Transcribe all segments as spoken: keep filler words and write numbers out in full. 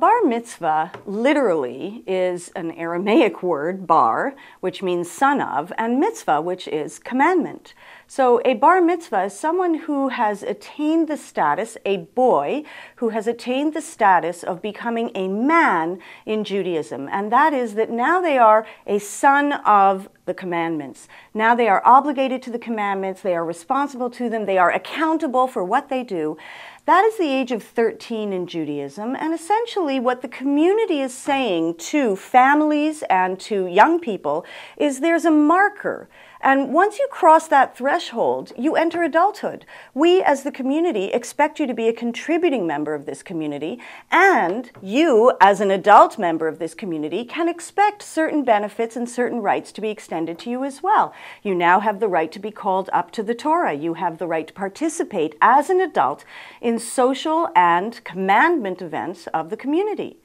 bar mitzvah literally is an Aramaic word, bar, which means son of, and mitzvah, which is commandment. So a bar mitzvah is someone who has attained the status, a boy, who has attained the status of becoming a man in Judaism. And that is that now they are a son of the commandments. Now they are obligated to the commandments, they are responsible to them, they are accountable for what they do. That is the age of thirteen in Judaism, and essentially what the community is saying to families and to young people is there's a marker, and once you cross that threshold, you enter adulthood. We as the community expect you to be a contributing member of this community, and you as an adult member of this community can expect certain benefits and certain rights to be extended to you as well. You now have the right to be called up to the Torah. You have the right to participate as an adult in social and commandment events of the community.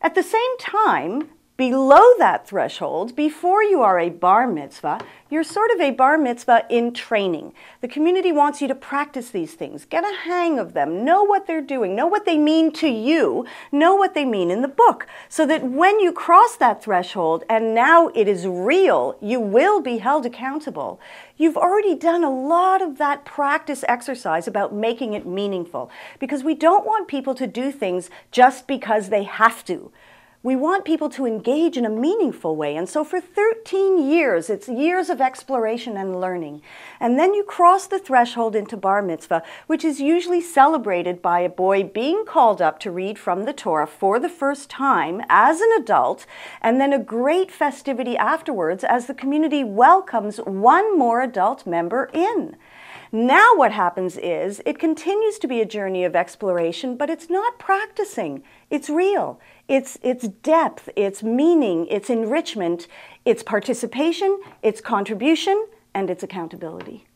At the same time, below that threshold, before you are a bar mitzvah, you're sort of a bar mitzvah in training. The community wants you to practice these things, get a hang of them, know what they're doing, know what they mean to you, know what they mean in the book, so that when you cross that threshold and now it is real, you will be held accountable. You've already done a lot of that practice exercise about making it meaningful, because we don't want people to do things just because they have to. We want people to engage in a meaningful way, and so for thirteen years, it's years of exploration and learning. And then you cross the threshold into bar mitzvah, which is usually celebrated by a boy being called up to read from the Torah for the first time as an adult, and then a great festivity afterwards as the community welcomes one more adult member in. Now what happens is, it continues to be a journey of exploration, but it's not practicing. It's real. It's, it's depth, it's meaning, it's enrichment, it's participation, it's contribution, and it's accountability.